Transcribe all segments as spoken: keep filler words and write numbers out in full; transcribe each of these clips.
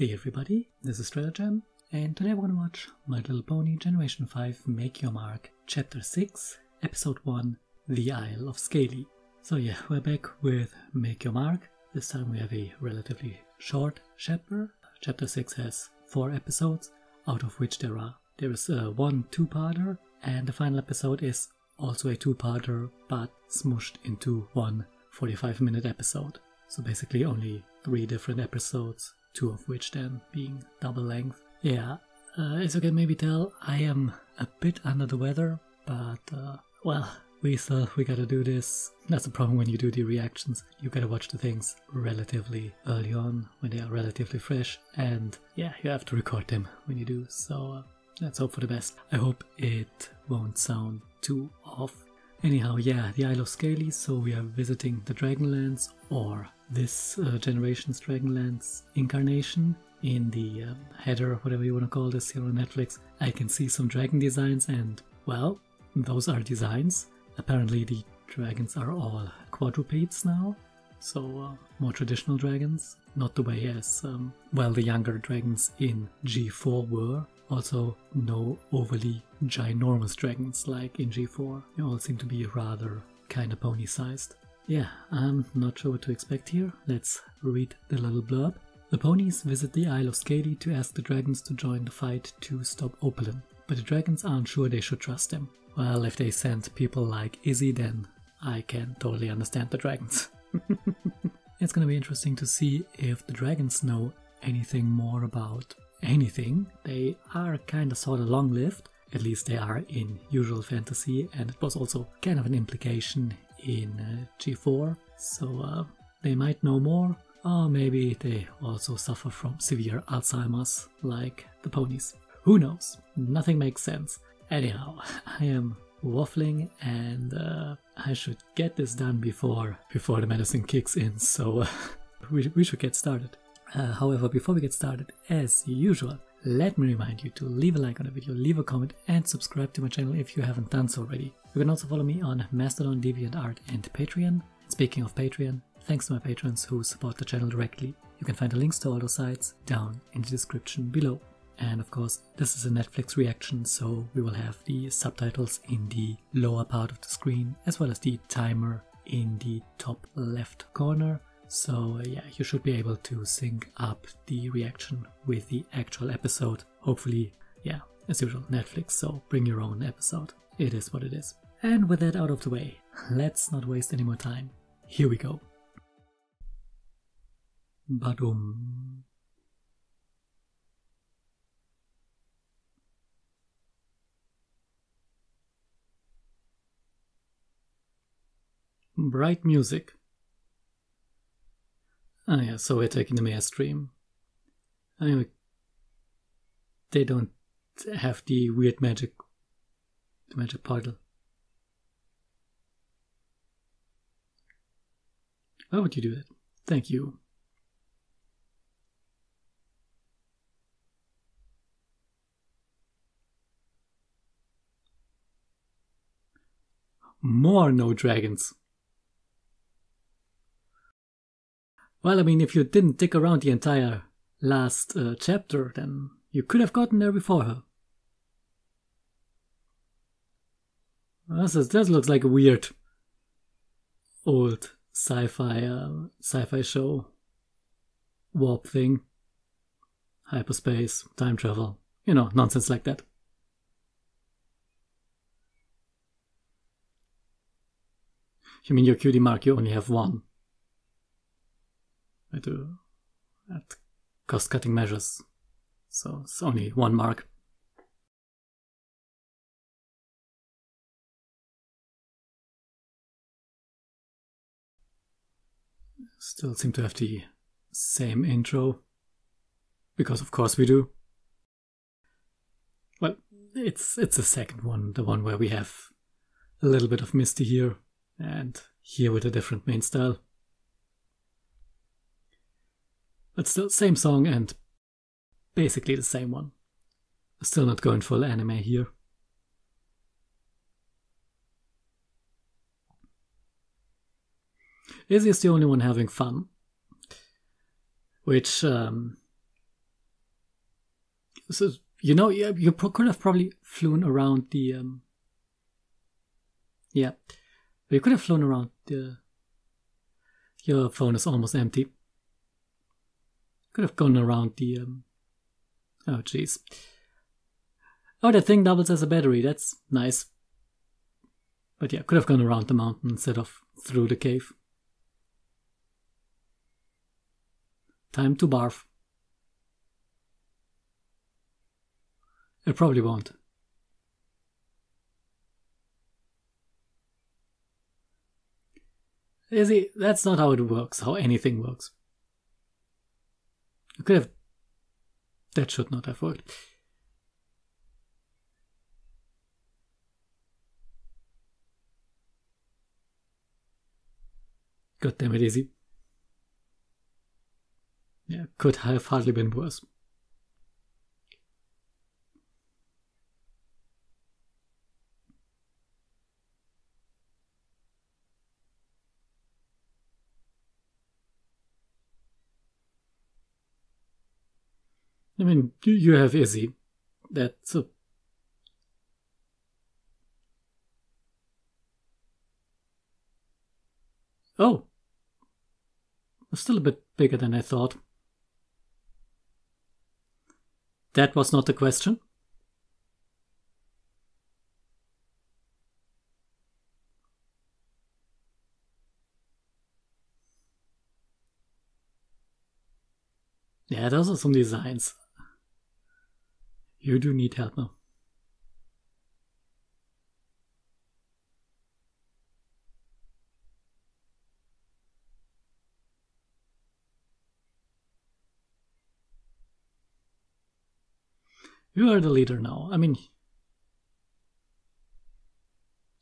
Hey everybody, this is Stratagem, and today we're gonna watch My Little Pony Generation five Make Your Mark, Chapter six, Episode one, The Isle of Scaly. So yeah, we're back with Make Your Mark. This time we have a relatively short chapter. Chapter six has four episodes, out of which there are there is uh, one two-parter, and the final episode is also a two-parter, but smushed into one forty-five minute episode. So basically only three different episodes, two of which then being double length. Yeah, uh, as you can maybe tell, I am a bit under the weather, but uh, well, we still, we gotta do this. That's the problem when you do the reactions, you gotta watch the things relatively early on, when they are relatively fresh, and yeah, you have to record them when you do, so uh, let's hope for the best. I hope it won't sound too off. Anyhow, yeah, the Isle of Scaly, so we are visiting the Dragonlands, or this uh, generation's Dragonlance incarnation. In the um, header, whatever you want to call this here on Netflix, I can see some dragon designs, and, well, those are designs. Apparently the dragons are all quadrupeds now, so uh, more traditional dragons, not the way as, um, well, the younger dragons in G four were. Also, no overly ginormous dragons like in G four. They all seem to be rather kinda pony-sized. Yeah, I'm not sure what to expect here. Let's read the little blurb. The ponies visit the Isle of Scaly to ask the dragons to join the fight to stop Opaline, but the dragons aren't sure they should trust them. Well, if they send people like Izzy, then I can totally understand the dragons. It's gonna be interesting to see if the dragons know anything more about anything. They are kinda sorta long-lived, at least they are in usual fantasy, and it was also kind of an implication in uh, G four, so uh, they might know more, or maybe they also suffer from severe Alzheimer's like the ponies. Who knows? Nothing makes sense. Anyhow, I am waffling, and uh, I should get this done before before the medicine kicks in, so uh, we, we should get started. Uh, however, before we get started, as usual, let me remind you to leave a like on the video, leave a comment, and subscribe to my channel if you haven't done so already. You can also follow me on Mastodon, DeviantArt, and Patreon. Speaking of Patreon, thanks to my patrons who support the channel directly. You can find the links to all those sites down in the description below. And of course, this is a Netflix reaction, so we will have the subtitles in the lower part of the screen, as well as the timer in the top left corner. So yeah, you should be able to sync up the reaction with the actual episode. Hopefully, yeah, as usual, Netflix, so bring your own episode. It is what it is. And with that out of the way, let's not waste any more time. Here we go. Badum. Bright music. Ah yeah, so we're taking the mayor stream. Anyway, they don't have the weird magic, the magic portal. Why would you do that? Thank you. More no dragons. Well, I mean, if you didn't dick around the entire last uh, chapter, then you could have gotten there before her. This, is, this looks like a weird old sci-fi uh, sci-fi show. Warp thing. Hyperspace, time travel, you know, nonsense like that. You mean your cutie mark, you only have one. I do at cost-cutting measures, so it's only one mark. Still seem to have the same intro, because of course we do. Well, it's it's the second one, the one where we have a little bit of Misty here, and here with a different main style. But still, same song and basically the same one. Still not going full anime here. Izzy is the only one having fun. Which, um, This is, you know, yeah, you could have probably flown around the, um, yeah, you could have flown around the, your phone is almost empty. Could have gone around the, um, oh jeez. Oh, that thing doubles as a battery, that's nice. But yeah, could have gone around the mountain instead of through the cave. Time to barf. It probably won't. Izzy, that's not how it works, how anything works. You could have... That should not have worked. God damn it, Izzy. Yeah, could have hardly been worse. I mean, you have Izzy. That's a... Oh! It's still a bit bigger than I thought. That was not the question. Yeah, those are some designs. You do need help now. You are the leader now. I mean...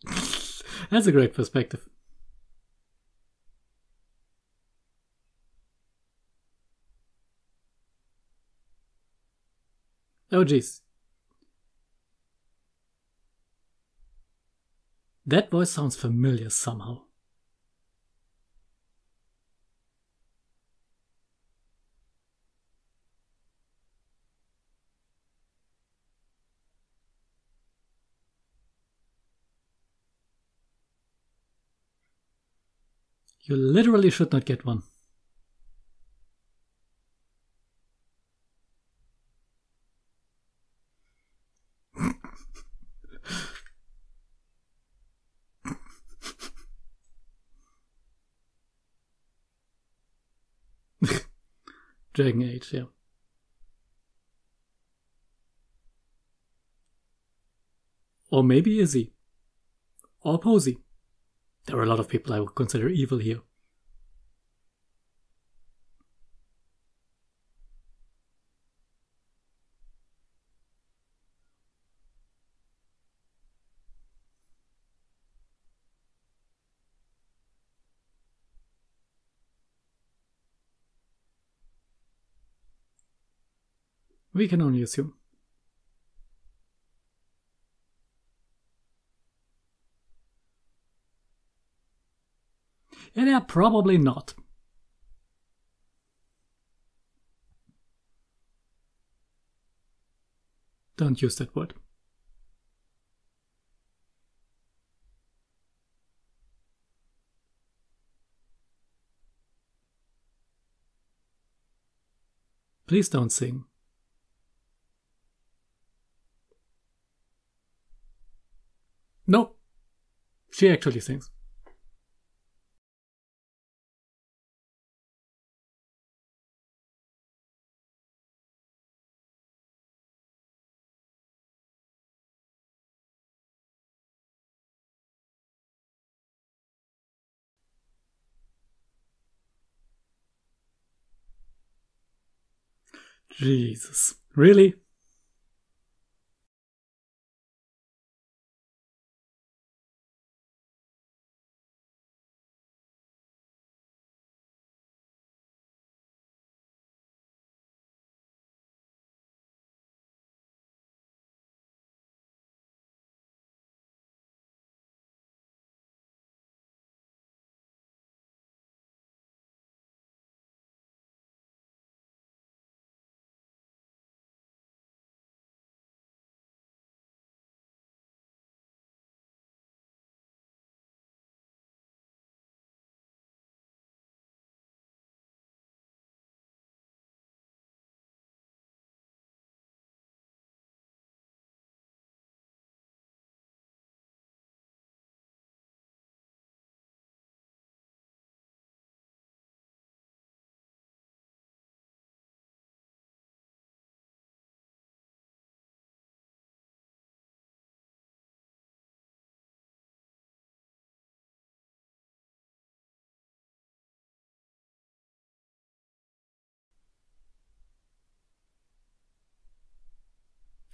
That's a great perspective. Oh jeez. That voice sounds familiar somehow. You literally should not get one. Dragon Age, yeah. Or maybe Izzy. Or Posey. There are a lot of people I would consider evil here. We can only assume. And yeah, probably not. Don't use that word. Please don't sing. No, she actually sings. Jesus, really?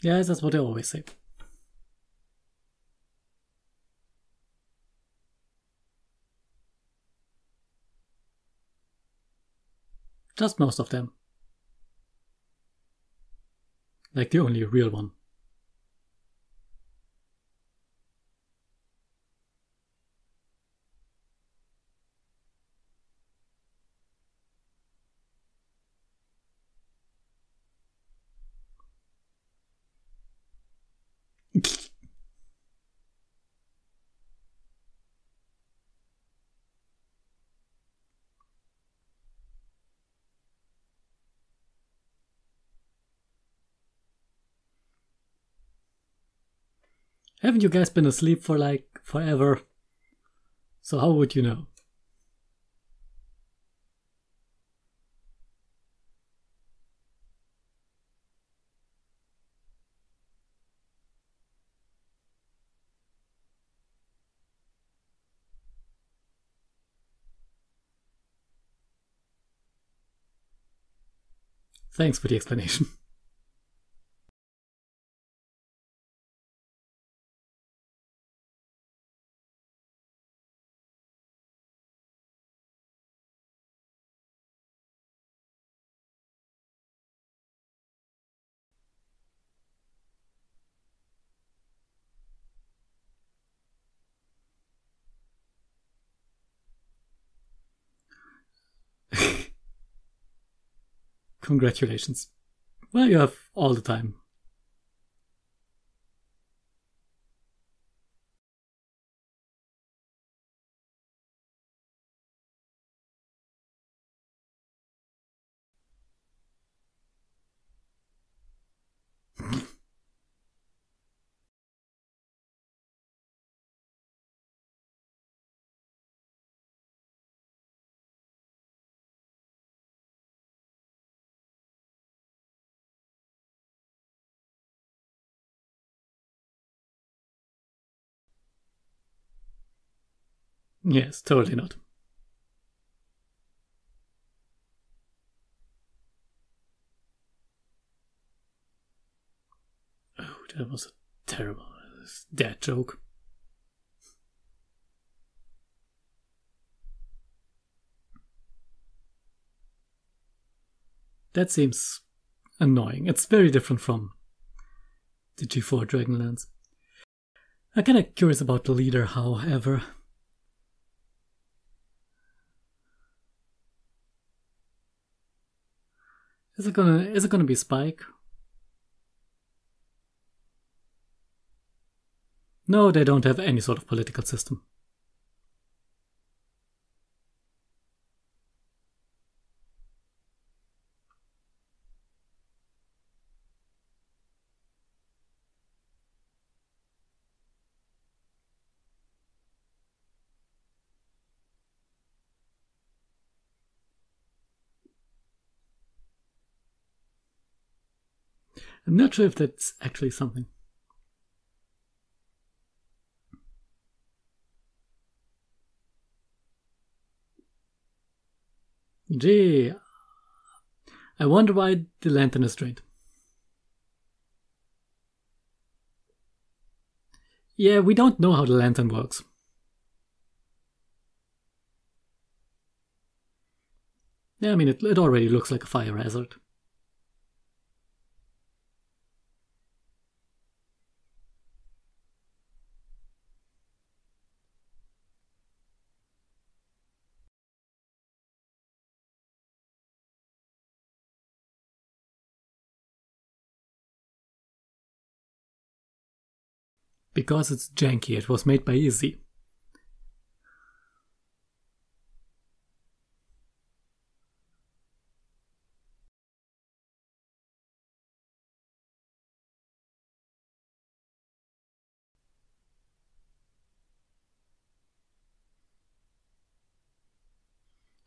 Yes, that's what they always say. Just most of them. Like the only real one. Haven't you guys been asleep for like forever? So how would you know? Thanks for the explanation. Congratulations. Well, you have all the time. Yes, totally not. Oh, that was a terrible dad joke. That seems annoying. It's very different from the G four Dragonlands. I'm kinda curious about the leader, however. Is it gonna is it gonna be Spike? No, they don't have any sort of political system. I'm not sure if that's actually something. Gee, I wonder why the lantern is straight. Yeah, we don't know how the lantern works. Yeah, I mean, it, it already looks like a fire hazard. Because it's janky, it was made by Izzy.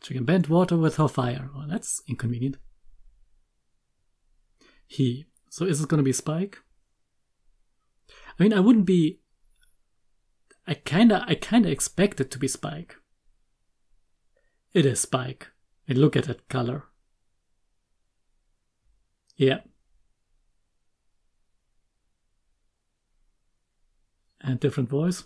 She can bend water with her fire. Well, that's inconvenient. He. So is it gonna be Spike? I mean, I wouldn't be... I kinda, I kinda expect it to be Spike. It is Spike. And look at that color. Yeah. and different voice.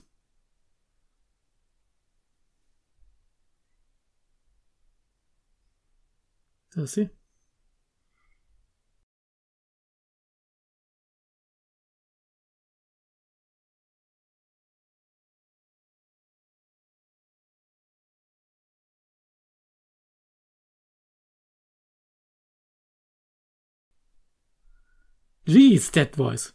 Does he? Jeez, that voice.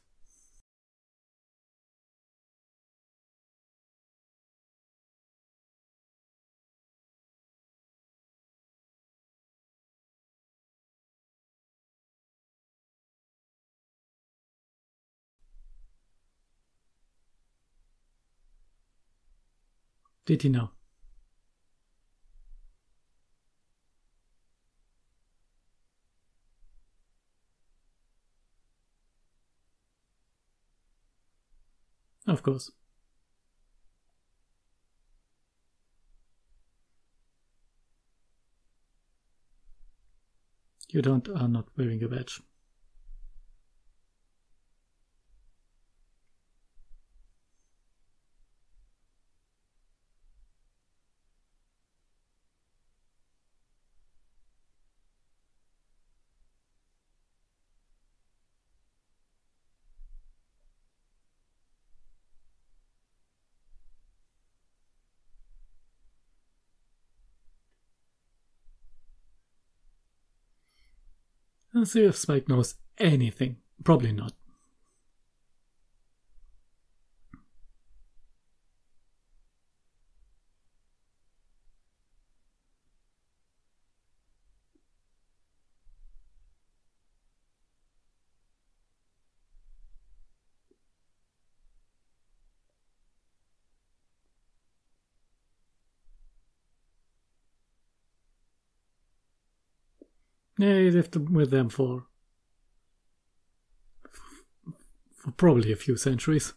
Did he know? Of course. You don't are not wearing a badge. Let's see if Spike knows anything. Probably not. Yeah, you lived with them for, for probably a few centuries.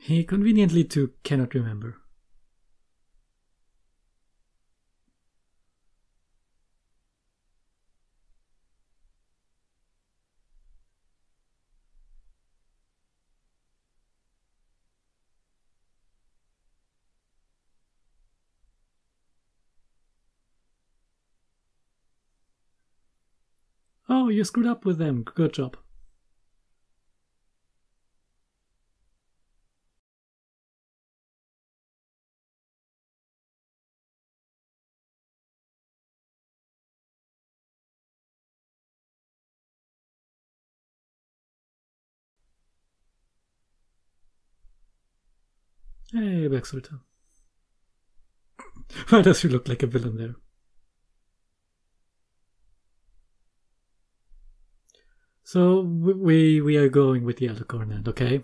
He conveniently too cannot remember. Oh, you screwed up with them. Good job. Hey, Baxter. Why does she look like a villain there? So we we are going with the Alicorn end, okay?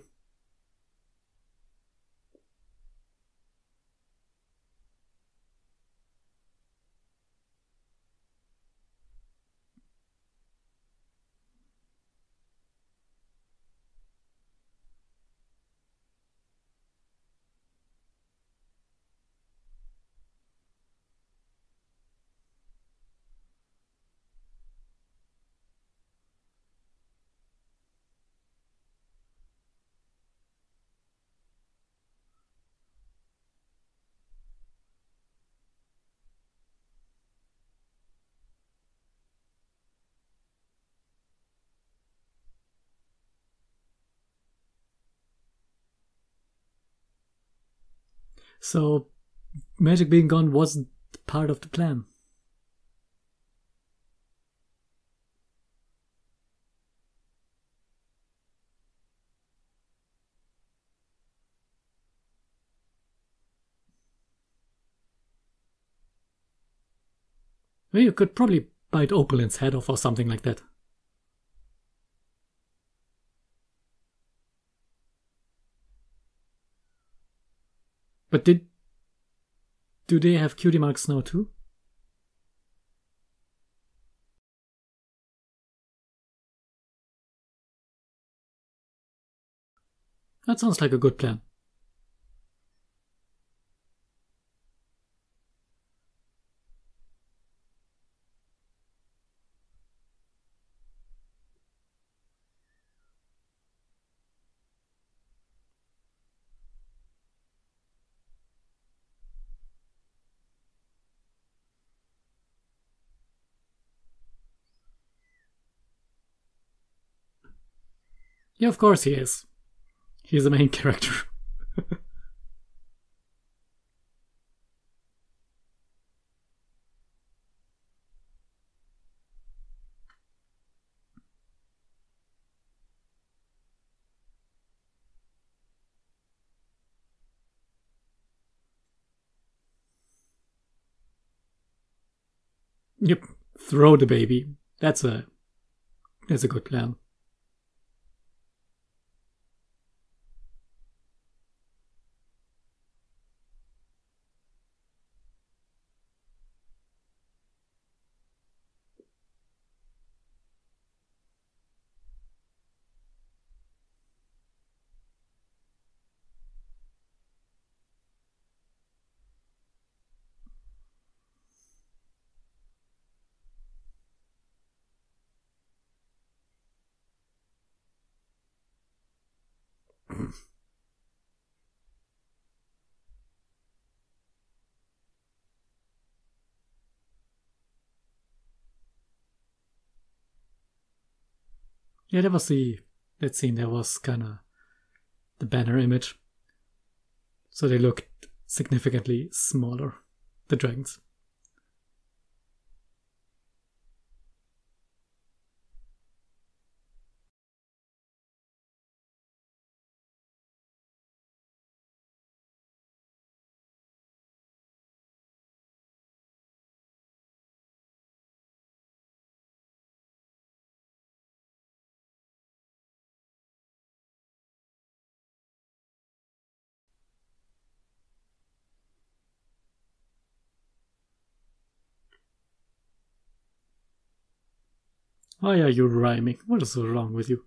So, magic being gone wasn't part of the plan. Well, you could probably bite Opaline's head off or something like that. But did... do they have cutie marks now too? That sounds like a good plan. Yeah, of course he is. He's the main character. Yep, throw the baby. That's a that's a good plan. Yeah, that was the, that scene there was kind of the banner image. So they looked significantly smaller, the dragons. Why are you rhyming? What is wrong with you?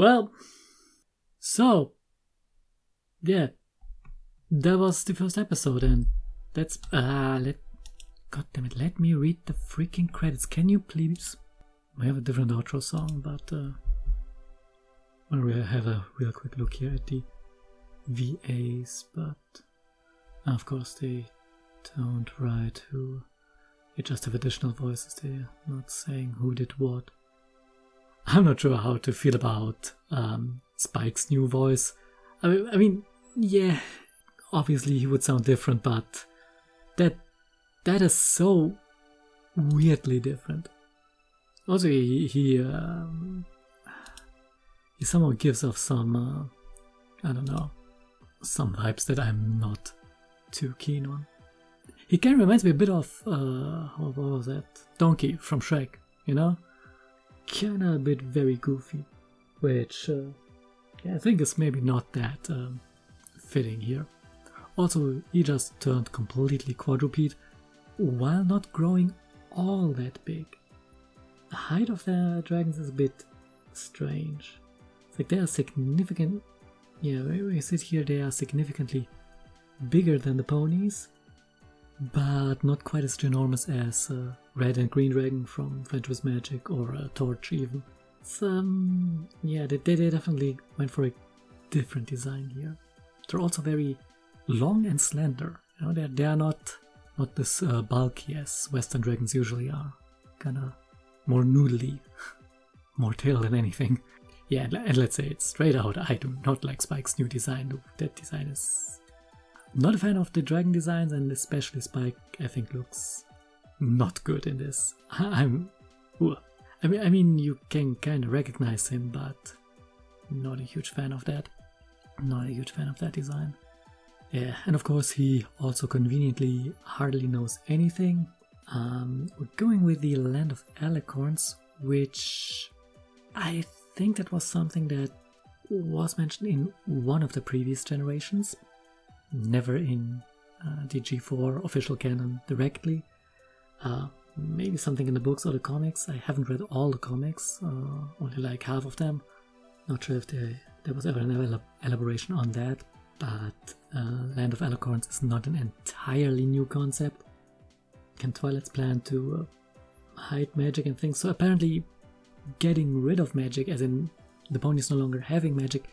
Well, so, yeah, that was the first episode, and that's, ah, uh, let, god damn it, let me read the freaking credits, can you please? We have a different outro song, but, uh, we'll have a real quick look here at the V As, but, of course, they don't write who, they just have additional voices, they're not saying who did what. I'm not sure how to feel about um, Spike's new voice. I mean, I mean, yeah, obviously he would sound different, but that that is so weirdly different. Also, he he, um, he somehow gives off some uh, I don't know, some vibes that I'm not too keen on. He kind of reminds me a bit of uh, what was that? Donkey from Shrek, you know. Kinda a bit very goofy, which uh, yeah, I think is maybe not that um, fitting here. Also, he just turned completely quadruped while not growing all that big. The height of the dragons is a bit strange. It's like they are significant. Yeah, when we sit here, they are significantly bigger than the ponies, but not quite as ginormous as uh, Red and Green Dragon from Venturous Magic or uh, Torch even. So, um, yeah, they, they definitely went for a different design here. They're also very long and slender. You know, they're, they are not, not this uh, bulky as Western Dragons usually are. Kinda more noodly. More tail than anything. Yeah, and, and let's say it straight out, I do not like Spike's new design. That design is... Not a fan of the dragon designs, and especially Spike, I think, looks not good in this. I'm... I mean, I mean, you can kind of recognize him, but not a huge fan of that. Not a huge fan of that design. Yeah, and of course he also conveniently hardly knows anything. Um, we're going with the Land of Alicorns, which I think that was something that was mentioned in one of the previous generations. Never in uh, the G four official canon directly. Uh, maybe something in the books or the comics. I haven't read all the comics, uh, only like half of them. Not sure if they, there was ever an elaboration on that, but uh, Land of Alicorns is not an entirely new concept. Can Twilight's plan to uh, hide magic and things, so apparently getting rid of magic, as in the ponies no longer having magic,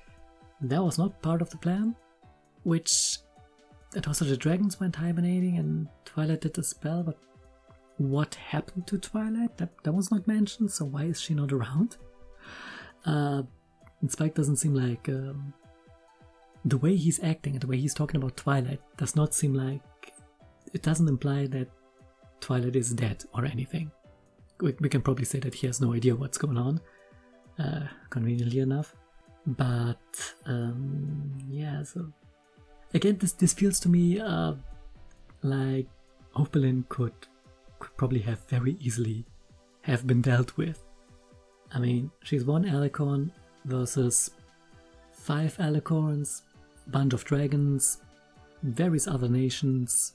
that was not part of the plan, which, and also the dragons went hibernating and Twilight did the spell, but what happened to Twilight? That, that was not mentioned, so why is she not around? Uh, and Spike doesn't seem like... Um, the way he's acting and the way he's talking about Twilight does not seem like... It doesn't imply that Twilight is dead or anything. We, we can probably say that he has no idea what's going on, uh, conveniently enough. But, um, yeah, so... Again, this, this feels to me uh, like Opaline could... could probably have very easily have been dealt with. I mean, she's one Alicorn versus five Alicorns, bunch of dragons, various other nations,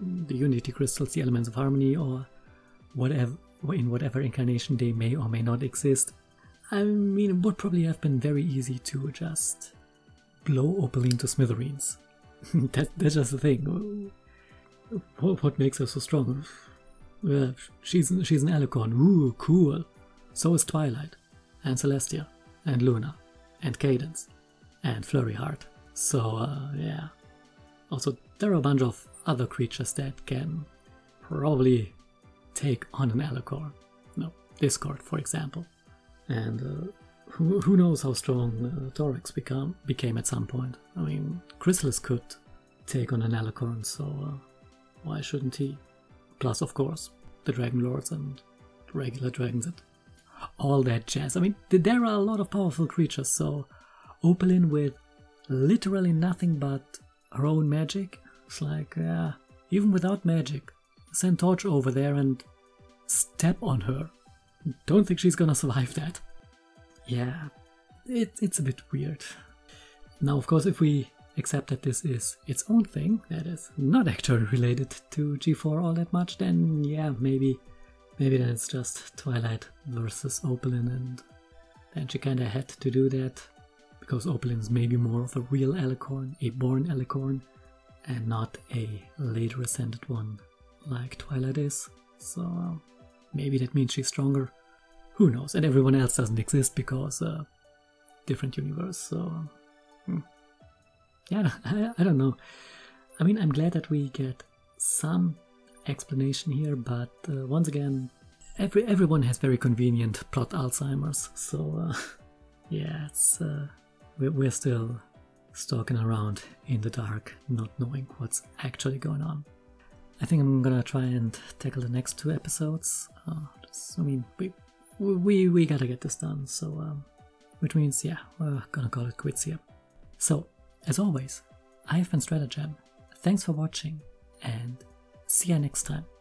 the Unity Crystals, the Elements of Harmony, or whatever, in whatever incarnation they may or may not exist. I mean, it would probably have been very easy to just blow Opaline to smithereens. that, that's just the thing. What, what makes her so strong? Well, she's, she's an Alicorn. Ooh, cool. So is Twilight, and Celestia, and Luna, and Cadence, and Flurry Heart. So, uh, yeah. Also, there are a bunch of other creatures that can probably take on an Alicorn. No, Discord, for example. And uh, who, who knows how strong uh, Thorax become, became at some point. I mean, Chrysalis could take on an Alicorn, so uh, why shouldn't he? Plus, of course, the Dragon Lords and regular dragons and all that jazz. I mean, there are a lot of powerful creatures, so Opaline with literally nothing but her own magic, it's like, yeah, even without magic, send Torch over there and step on her. Don't think she's gonna survive that. Yeah, it, it's a bit weird. Now, of course, if we... except that this is its own thing, that is not actually related to G four all that much, then yeah, maybe maybe then it's just Twilight versus Opaline, and then she kinda had to do that, because Opaline's maybe more of a real Alicorn, a born Alicorn, and not a later ascended one like Twilight is, so maybe that means she's stronger, who knows, and everyone else doesn't exist because uh, different universe, so... Hmm. Yeah, I, I don't know. I mean, I'm glad that we get some explanation here, but uh, once again, every everyone has very convenient plot Alzheimer's, so uh, yeah, it's uh, we're, we're still stalking around in the dark, not knowing what's actually going on. I think I'm gonna try and tackle the next two episodes. Uh, just, I mean, we, we we gotta get this done, so um, which means, yeah, we're gonna call it quits here. So. As always, I have been Stratagem, thanks for watching, and see you next time.